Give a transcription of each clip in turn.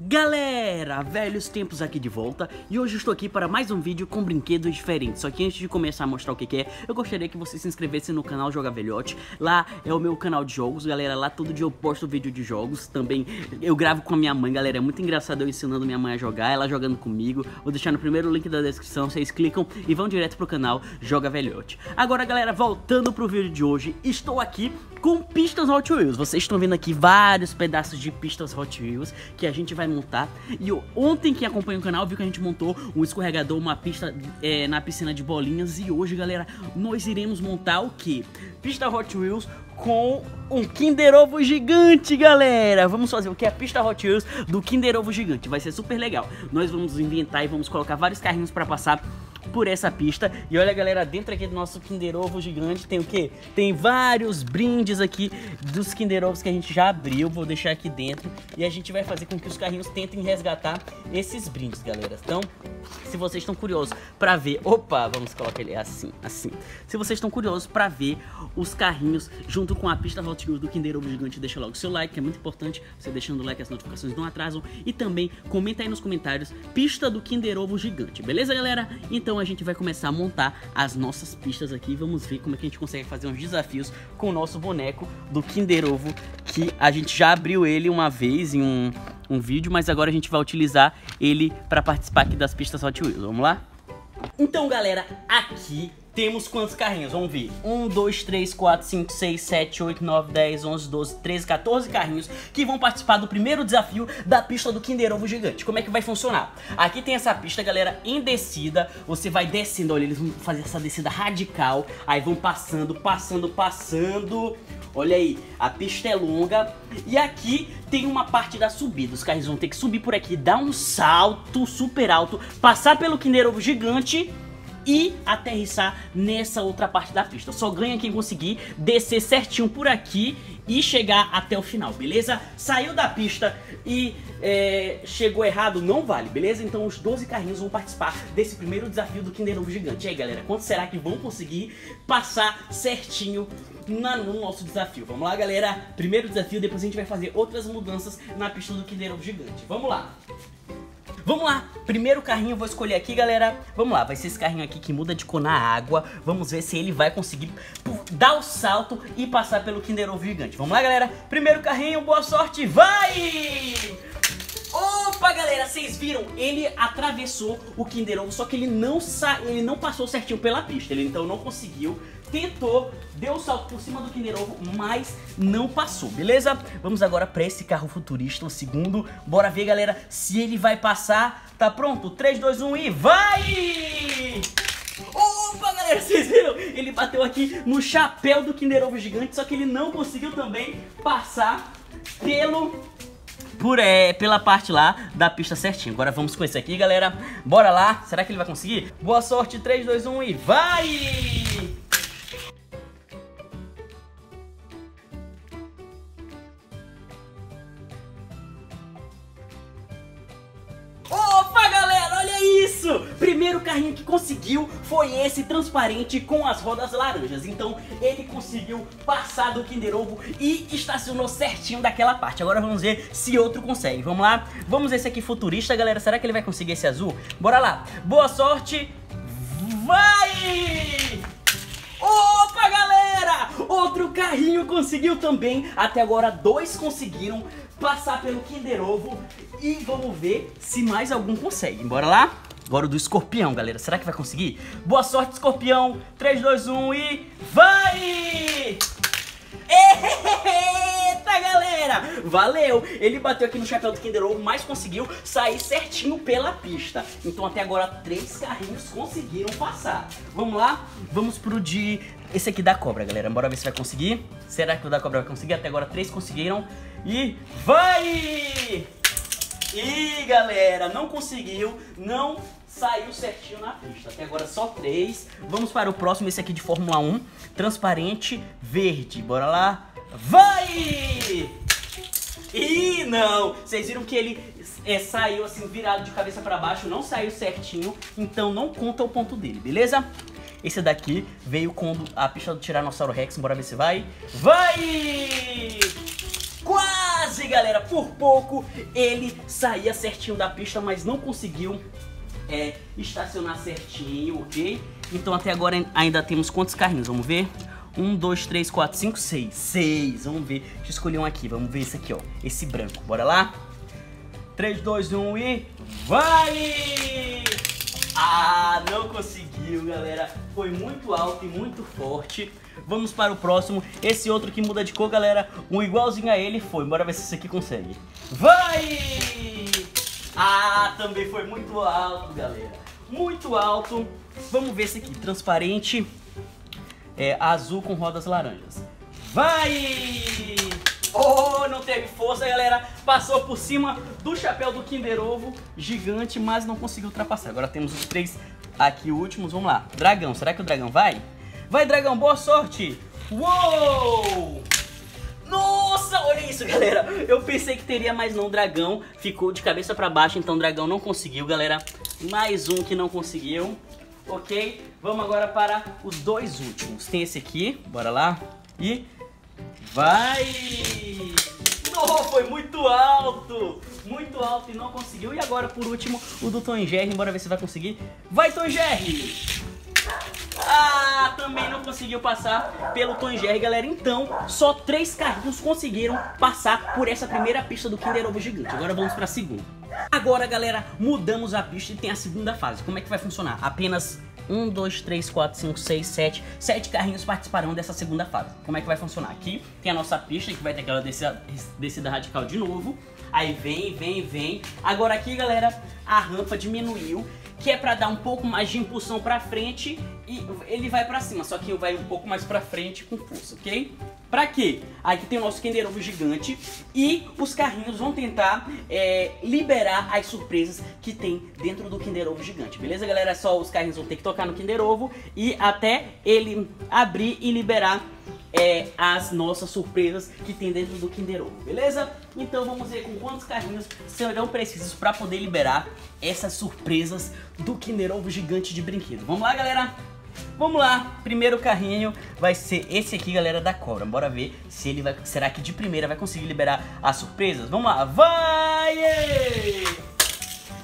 Galera, velhos tempos aqui de volta. E hoje eu estou aqui para mais um vídeo com brinquedos diferentes. Só que antes de começar a mostrar o que é, eu gostaria que você se inscrevesse no canal Joga Velhote. Lá é o meu canal de jogos, galera. Lá todo dia eu posto vídeo de jogos. Também eu gravo com a minha mãe, galera. É muito engraçado eu ensinando minha mãe a jogar, ela jogando comigo. Vou deixar no primeiro link da descrição, vocês clicam e vão direto pro canal Joga Velhote. Agora, galera, voltando pro vídeo de hoje, estou aqui com pistas Hot Wheels. Vocês estão vendo aqui vários pedaços de pistas Hot Wheels que a gente vai montar. E ontem, quem acompanha o canal viu que a gente montou um escorregador, uma pista na piscina de bolinhas. E hoje, galera, nós iremos montar o que? Pista Hot Wheels com um Kinder Ovo gigante, galera. Vamos fazer o que? A pista Hot Wheels do Kinder Ovo gigante. Vai ser super legal. Nós vamos inventar e vamos colocar vários carrinhos pra passar por essa pista. E olha, galera, dentro aqui do nosso Kinder Ovo gigante tem o que? Tem vários brindes aqui dos Kinder Ovos que a gente já abriu. Vou deixar aqui dentro e a gente vai fazer com que os carrinhos tentem resgatar esses brindes, galera. Então, se vocês estão curiosos pra ver... Opa, vamos colocar ele assim. Se vocês estão curiosos pra ver os carrinhos junto com a pista Hot Wheels do Kinder Ovo gigante, deixa logo o seu like, que é muito importante. Você deixando o like, as notificações não atrasam. E também, comenta aí nos comentários, pista do Kinder Ovo gigante. Beleza, galera? Então, a gente vai começar a montar as nossas pistas aqui. Vamos ver como é que a gente consegue fazer uns desafios com o nosso boneco do Kinder Ovo, que a gente já abriu ele uma vez em um vídeo, mas agora a gente vai utilizar ele para participar aqui das pistas Hot Wheels. Vamos lá? Então, galera, aqui temos quantos carrinhos? Vamos ver. 1, 2, 3, 4, 5, 6, 7, 8, 9, 10, 11, 12, 13, 14 carrinhos que vão participar do primeiro desafio da pista do Kinder Ovo gigante. Como é que vai funcionar? Aqui tem essa pista, galera, em descida. Você vai descendo, olha, eles vão fazer essa descida radical. Aí vão passando. Olha aí, a pista é longa. E aqui tem uma parte da subida. Os carrinhos vão ter que subir por aqui, dar um salto super alto, passar pelo Kinder Ovo gigante e aterrissar nessa outra parte da pista. Só ganha quem conseguir descer certinho por aqui e chegar até o final, beleza? Saiu da pista e chegou errado, não vale, beleza? Então os 12 carrinhos vão participar desse primeiro desafio do Kinder Ovo gigante. E aí, galera, quanto será que vão conseguir passar certinho no nosso desafio? Vamos lá, galera, primeiro desafio, depois a gente vai fazer outras mudanças na pista do Kinder Ovo gigante. Vamos lá! Vamos lá, primeiro carrinho eu vou escolher aqui, galera. Vamos lá, vai ser esse carrinho aqui que muda de cor na água. Vamos ver se ele vai conseguir dar o salto e passar pelo Kinder Ovo gigante. Vamos lá, galera, primeiro carrinho, boa sorte, vai! Opa, galera, vocês viram? Ele atravessou o Kinder Ovo, só que ele não passou certinho pela pista. Ele então não conseguiu, tentou, deu um salto por cima do Kinder Ovo, mas não passou, beleza? Vamos agora pra esse carro futurista, o segundo. Bora ver, galera, se ele vai passar. Tá pronto? 3, 2, 1 e vai! Opa, galera, vocês viram? Ele bateu aqui no chapéu do Kinder Ovo gigante, só que ele não conseguiu também passar pela parte lá da pista certinho. Agora vamos com esse aqui, galera. Bora lá. Será que ele vai conseguir? Boa sorte. 3, 2, 1 e vai! Isso! Primeiro carrinho que conseguiu foi esse transparente com as rodas laranjas. Então ele conseguiu passar do Kinder Ovo e estacionou certinho daquela parte. Agora vamos ver se outro consegue. Vamos lá, vamos esse aqui futurista, galera. Será que ele vai conseguir esse azul? Bora lá, boa sorte, vai! Opa, galera! Outro carrinho conseguiu também. Até agora dois conseguiram passar pelo Kinder Ovo. E vamos ver se mais algum consegue. Bora lá? Agora o do escorpião, galera. Será que vai conseguir? Boa sorte, escorpião. 3, 2, 1 e vai! Eita, galera! Valeu! Ele bateu aqui no chapéu do Kinder Ovo, mas conseguiu sair certinho pela pista. Então até agora 3 carrinhos conseguiram passar. Vamos lá? Vamos pro de... esse aqui da cobra, galera. Bora ver se vai conseguir. Será que o da cobra vai conseguir? Até agora 3 conseguiram. E vai! E galera, não conseguiu, não saiu certinho na pista. Até agora só 3. Vamos para o próximo, esse aqui de Fórmula 1, transparente verde. Bora lá, vai! E não, vocês viram que ele saiu assim virado de cabeça para baixo, não saiu certinho, então não conta o ponto dele, beleza? Esse daqui veio com a pista do Tiranossauro Rex, bora ver se vai. Vai! Quase! aí, galera, por pouco ele saía certinho da pista, mas não conseguiu estacionar certinho, ok? Então até agora ainda temos quantos carrinhos? Vamos ver? 1, 2, 3, 4, 5, 6. 6, vamos ver. Deixa eu escolher um aqui, vamos ver esse aqui, ó. Esse branco, bora lá? 3, 2, 1 e... vai! Ah, não conseguiu, galera. Foi muito alto e muito forte. Vamos para o próximo. Esse outro que muda de cor, galera. Um igualzinho a ele foi. Bora ver se esse aqui consegue. Vai! Ah, também foi muito alto, galera. Muito alto. Vamos ver esse aqui. Transparente. É, azul com rodas laranjas. Vai! Oh, não teve força, galera. Passou por cima do chapéu do Kinder Ovo gigante, mas não conseguiu ultrapassar. Agora temos os três aqui últimos. Vamos lá. Dragão. Será que o dragão vai? Vai, dragão. Boa sorte. Uou! Nossa, olha isso, galera. Eu pensei que teria, mas não. O dragão ficou de cabeça pra baixo, então o dragão não conseguiu, galera. Mais um que não conseguiu. Ok? Vamos agora para os dois últimos. Tem esse aqui. Bora lá. E... vai! Oh, foi muito alto e não conseguiu. E agora, por último, o do Tom Jerry. Bora ver se vai conseguir. Vai, Tom Jerry! Ah, também não conseguiu passar pelo Tom Jerry, galera. Então, só três carrinhos conseguiram passar por essa primeira pista do Kinder Ovo gigante. Agora vamos para a segunda. Agora, galera, mudamos a pista e tem a segunda fase. Como é que vai funcionar? Apenas 1, 2, 3, 4, 5, 6, 7. 7 carrinhos participarão dessa segunda fase. Como é que vai funcionar? Aqui tem a nossa pista, que vai ter aquela descida radical de novo. Aí vem. Agora aqui, galera, a rampa diminuiu, que é pra dar um pouco mais de impulsão pra frente e ele vai pra cima, só que vai um pouco mais pra frente com força, ok? Pra quê? Aqui tem o nosso Kinder Ovo gigante e os carrinhos vão tentar liberar as surpresas que tem dentro do Kinder Ovo gigante, beleza, galera? Só os carrinhos vão ter que tocar no Kinder Ovo e até ele abrir e liberar as nossas surpresas que tem dentro do Kinder Ovo, beleza? Então vamos ver com quantos carrinhos serão precisos para poder liberar essas surpresas do Kinder Ovo gigante de brinquedo. Vamos lá, galera? Vamos lá! Primeiro carrinho vai ser esse aqui, galera, da cobra. Bora ver se ele vai... será que de primeira vai conseguir liberar as surpresas? Vamos lá! Vai!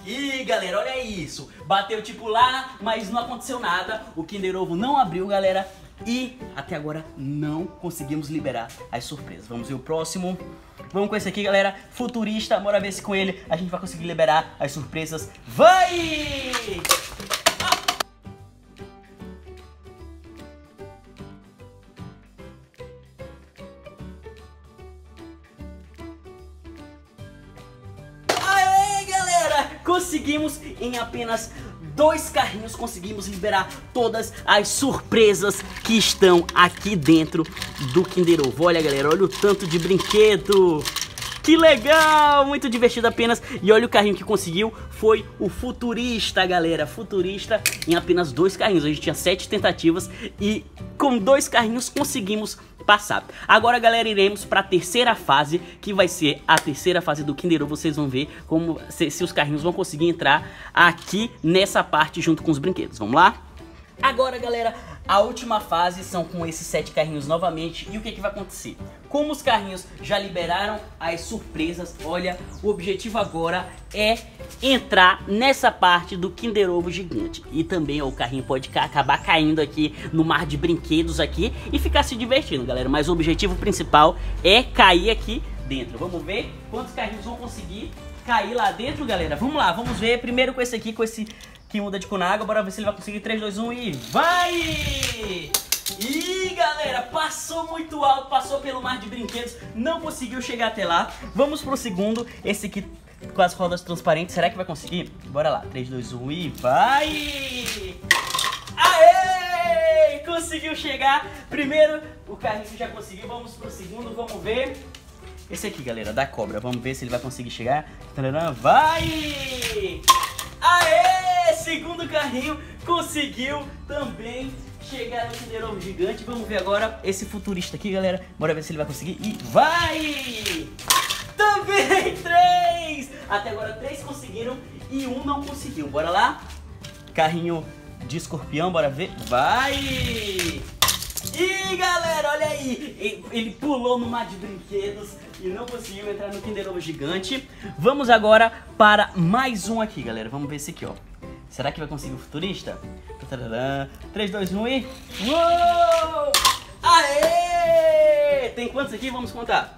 E galera, olha isso! Bateu tipo lá, mas não aconteceu nada. O Kinder Ovo não abriu, galera. E até agora não conseguimos liberar as surpresas. Vamos ver o próximo. Vamos com esse aqui, galera. Futurista. Bora ver se com ele a gente vai conseguir liberar as surpresas. Vai! Aê, galera! Conseguimos em apenas... dois carrinhos conseguimos liberar todas as surpresas que estão aqui dentro do Kinder Ovo. Olha, galera, olha o tanto de brinquedo. Que legal, muito divertido apenas. E olha o carrinho que conseguiu, foi o Futurista, galera. Futurista em apenas dois carrinhos. A gente tinha 7 tentativas e com 2 carrinhos conseguimos passar. Agora, galera, iremos para a terceira fase, que vai ser a terceira fase do Kinder Ovo. Vocês vão ver como se os carrinhos vão conseguir entrar aqui nessa parte junto com os brinquedos. Vamos lá? Agora, galera, a última fase são com esses 7 carrinhos novamente. E o que vai acontecer? Como os carrinhos já liberaram as surpresas, olha, o objetivo agora é entrar nessa parte do Kinder Ovo gigante. E também ó, o carrinho pode acabar caindo aqui no mar de brinquedos aqui e ficar se divertindo, galera. Mas o objetivo principal é cair aqui dentro. Vamos ver quantos carrinhos vão conseguir cair lá dentro, galera. Vamos lá, vamos ver primeiro com esse aqui, com esse... que muda de cor na água. Bora ver se ele vai conseguir. 3, 2, 1 e vai! Ih, galera, passou muito alto, passou pelo mar de brinquedos, não conseguiu chegar até lá. Vamos pro segundo, esse aqui com as rodas transparentes. Será que vai conseguir? Bora lá, 3, 2, 1 e vai! Aê! Conseguiu chegar. Primeiro, o carrinho já conseguiu. Vamos pro segundo, vamos ver. Esse aqui, galera, da cobra. Vamos ver se ele vai conseguir chegar. Vai! Aê! Segundo carrinho conseguiu também chegar no Kinder Ovo gigante. Vamos ver agora esse futurista aqui, galera. Bora ver se ele vai conseguir. E vai! Também 3! Até agora 3 conseguiram e 1 não conseguiu. Bora lá? Carrinho de escorpião, bora ver. Vai! E galera, olha aí, ele pulou no mar de brinquedos, e não conseguiu entrar no Kinder Ovo gigante. Vamos agora para mais um aqui, galera. Vamos ver esse aqui, ó. Será que vai conseguir o futurista? 3, 2, 1 e... Uou! Aê! Tem quantos aqui? Vamos contar.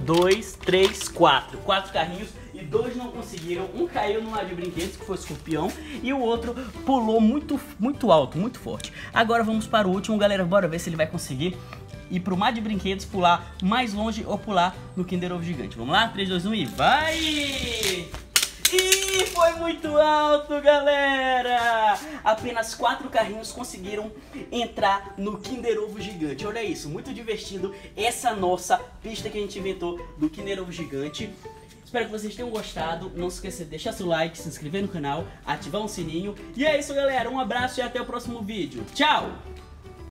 1, 2, 3, 4. 4 carrinhos e 2 não conseguiram. Um caiu no lado de brinquedos, que foi o escorpião. E o outro pulou muito alto, muito forte. Agora vamos para o último, galera. Bora ver se ele vai conseguir ir pro mar de brinquedos, pular mais longe ou pular no Kinder Ovo gigante. Vamos lá? 3, 2, 1 e vai! E foi muito alto, galera! Apenas 4 carrinhos conseguiram entrar no Kinder Ovo gigante. Olha isso, muito divertido essa nossa pista que a gente inventou do Kinder Ovo gigante. Espero que vocês tenham gostado. Não se esqueça de deixar seu like, se inscrever no canal, ativar o sininho. E é isso, galera. Um abraço e até o próximo vídeo. Tchau!